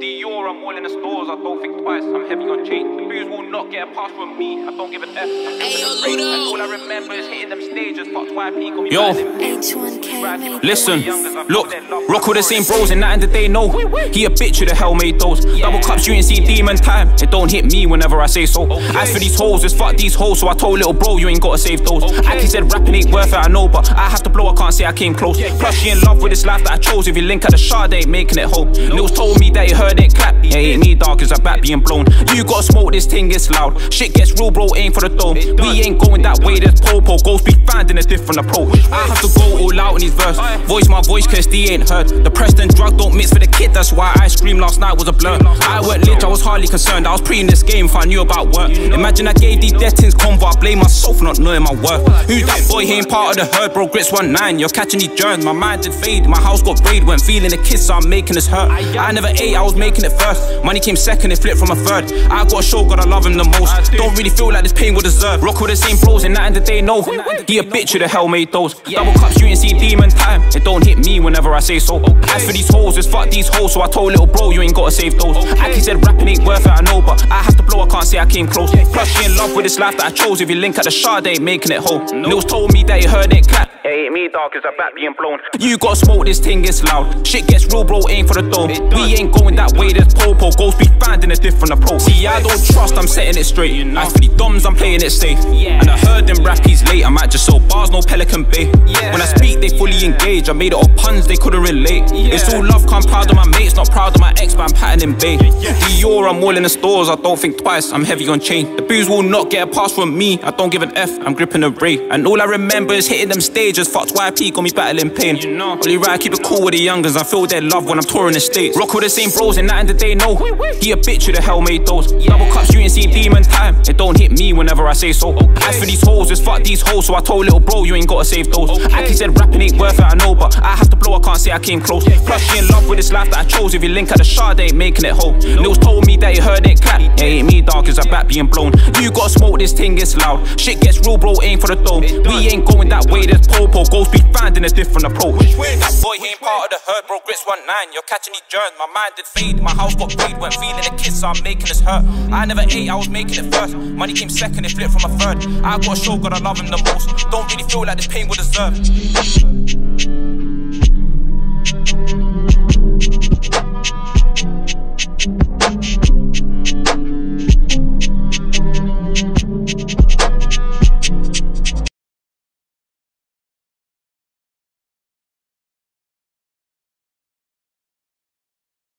Dior, I'm all in the stores, I don't think twice, I'm heavy on change. The booze will not get a pass from me, I don't give an F, I don't give a break. And all I remember is hitting them stages, fucked YP, got me yo, listen, look, rock all the same bros and that end of the day, no. He a bitch who the hell made those. Double cups, you ain't see demon time, it don't hit me whenever I say so. As for these hoes, it's fuck these hoes, so I told little bro, you ain't gotta save those. Aki said rapping ain't worth it, I know, but I have to blow, I can't say I came close. Plus she in love with this life that I chose, if you link at the shard, they ain't making it home. Nils told me that he heard it clap, it ain't me dark as a bat being blown. You gotta smoke this thing, it's loud. Shit gets real, bro, aim for the dome. We ain't going that way, there's popo. Ghost be finding a different approach. I have to go all out in these verse. Voice my voice, cause D ain't heard. The Preston drug don't mix for the kid, that's why I screamed last night was a blur. I went lit, I was hardly concerned. I was pre in this game if I knew about work. Imagine I gave these death things convo, I blame myself for not knowing my worth. Who that boy, he ain't part of the herd, bro. Grits 1-9, you're catching these germs. My mind did fade, my house got raid. Went feeling the kiss, so I'm making this hurt. I never ate, I was making it first. Money came second, it flipped from a third. I got a show, God, I love him the most. Don't really feel like this pain will deserve. Rock all the same bros and that end of the day, no. He a bitch who the hell made those. Double cups, you ain't see demon time, it don't hit me whenever I say so. As for these hoes, it's fuck these hoes, so I told little bro, you ain't gotta save those. Aki said rapping ain't worth it, I know, but I have to blow, I can't say I came close. Plus she in love with this life that I chose, if you link at the shard, they ain't making it whole. Nils told me that he heard it clap, it ain't me dark, it's a bat being blown. You gotta smoke this thing, it's loud. Shit gets real, bro, aim for the dome. We ain't going that way, there's popo. Ghost be finding a different approach. See, I don't trust, I'm setting it straight. As for the doms, I'm playing it safe. And I heard them rappies late, I might just sell bars, no Pelican Bay. When I speak, they fully engage. I made it all puns, they couldn't relate. It's all love, I'm proud of my mates, not proud of my ex, but I'm patting in bay. Dior, I'm all in the stores, I don't think twice, I'm heavy on chain. The booze will not get a pass from me, I don't give an F, I'm gripping a ray. And all I remember is hitting them stages, fucked YP, got me battling pain. Only right, I keep it cool with the youngers, I feel their love when I'm touring the states. Rock with the same bros and that end of the day, no. He a bitch who the hell made those. Double cups, you ain't see demon time, it don't hit me whenever I say so. As for these hoes, it's fuck these hoes, so I told little bro, you ain't gotta save those. Aki said rapping ain't worth it, I know, but I have to blow, I can't say I came close. Plus she in love with this life that I chose, if you link at the shard, they ain't making it whole. Nils told me that he heard it clap, it ain't me dark, it's a bat being blown. You gotta smoke this thing, it's loud. Shit gets real, bro, aim for the dome. We ain't going that way, there's popo. Ghost be finding a different approach. That boy, he ain't part of the herd, bro. Grits 1-9, you're catching these germs. My mind did fade, my house got paid. Went feeling the kiss, so I'm making this hurt. I never ate, I was making it first. Money came second, it flipped from a third. I got a show, God, I love him the most. Don't really feel like this pain will deserve.